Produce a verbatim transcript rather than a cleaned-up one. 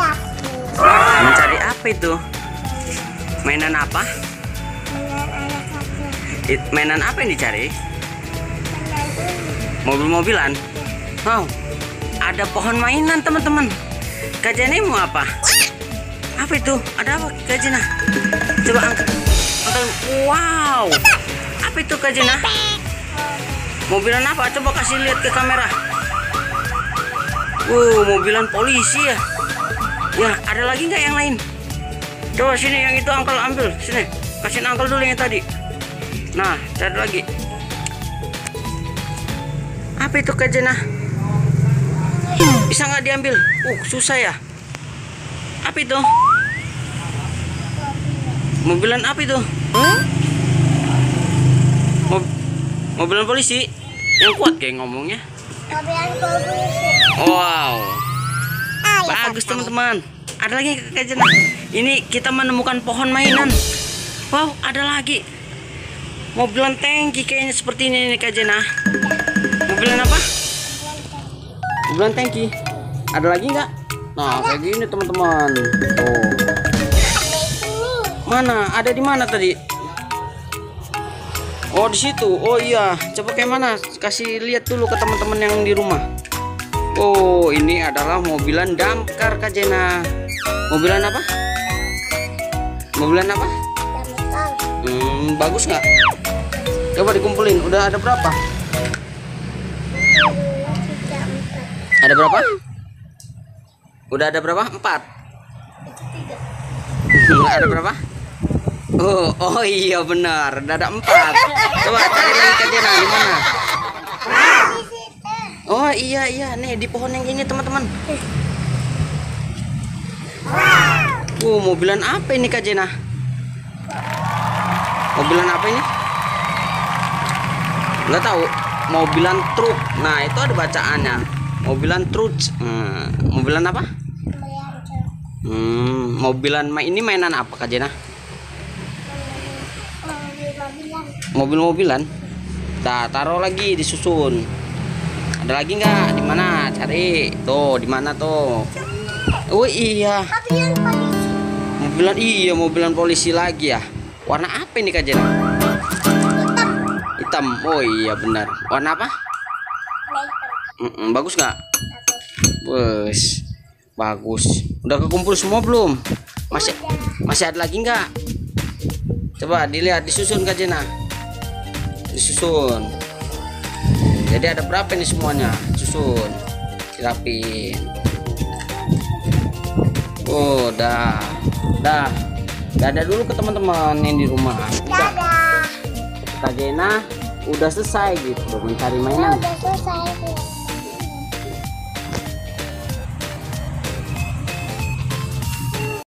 aku. Mencari apa itu? Mainan apa? Mainan apa yang dicari? Mobil-mobilan. Wow, ada pohon mainan teman-teman. Kak Jana mau apa? Apa itu? Ada apa Kak Jana? Coba angkat. Wow, apa itu Kak Jana? Mobilan apa? Coba kasih lihat ke kamera. Wow, mobilan polisi ya. Ya, ada lagi nggak yang lain? Coba sini yang itu angkel ambil sini. Kasihin angkel dulu yang tadi. Nah, cari lagi. Apa itu Kak Jana? Bisa nggak diambil? Uh, susah ya. Apa itu? Mobilan apa itu? Hmm? Mob mobilan polisi? Yang kuat kayak ngomongnya. Mobilan polisi. Wow. Bagus teman-teman. Ada lagi Kak Jana. Ini kita menemukan pohon mainan. Wow, ada lagi. Mobilan tangki kayaknya seperti ini nih Kak Jana. Mobilan apa? Mobilan tangki. Ada lagi nggak? Nah kayak gini teman-teman. Oh. Mana? Ada di mana tadi? Oh di situ. Oh iya. Coba kayak mana? Kasih lihat dulu ke teman-teman yang di rumah. Oh ini adalah mobilan damkar Kak Jana. Mobilan apa? Mobilan apa? Hmm, bagus nggak? Coba dikumpulin. Udah ada berapa? Ada berapa? Udah ada berapa? Empat. Udah ada berapa? Oh, oh iya benar. Udah ada empat. Coba cari lagi Kak Jana di mana? Oh iya iya nih di pohon yang ini teman-teman. Wow, mobilan apa ini Kak Jana? Mobilan apa ini? Nggak tahu. Mobilan truk. Nah itu ada bacaannya. Mobilan truk. hmm. Mobilan apa? Hmm, mobilan ini mainan apa Kak Jana? Mobil-mobilan. Nah, taruh lagi disusun. Ada lagi nggak? Di mana? Cari. Tuh di mana tuh? Oh iya. Mobilan iya mobilan polisi lagi ya. Warna apa ini Kak Jana? Hitam. Hitam. Oh iya benar. Warna apa? Warna hitam. Mm -mm, bagus nggak? Bagus. Bagus. Udah kekumpul semua belum? Masih Udah. Masih ada lagi nggak? Coba dilihat disusun Kak Jana. Disusun. Jadi ada berapa ini semuanya? Susun. Silapin. Oh, dah. Dah. Dadah dulu ke teman-teman yang di rumah. Dadah. Kak Jana udah selesai gitu mencari mainan. Udah selesai.